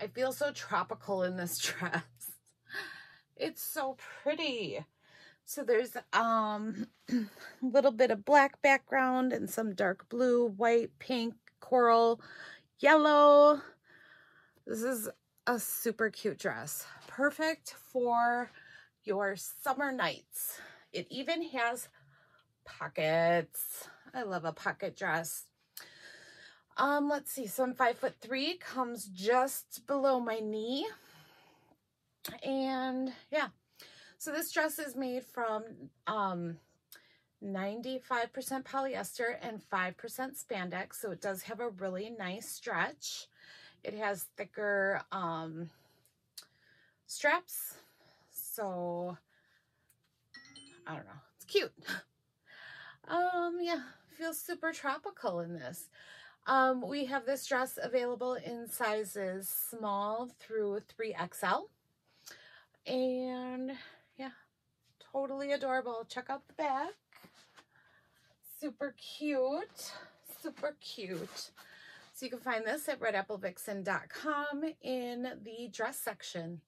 I feel so tropical in this dress. It's so pretty. So there's a little bit of black background and some dark blue, white, pink, coral, yellow. This is a super cute dress. Perfect for your summer nights. It even has pockets. I love a pocket dress. Let's see. So I'm 5'3", comes just below my knee. And yeah, so this dress is made from 95% polyester and 5% spandex. So it does have a really nice stretch. It has thicker straps. So I don't know. It's cute. Yeah, feels super tropical in this. We have this dress available in sizes small through 3XL. And yeah, totally adorable. Check out the back. Super cute. Super cute. So you can find this at redappelevixen.com in the dress section.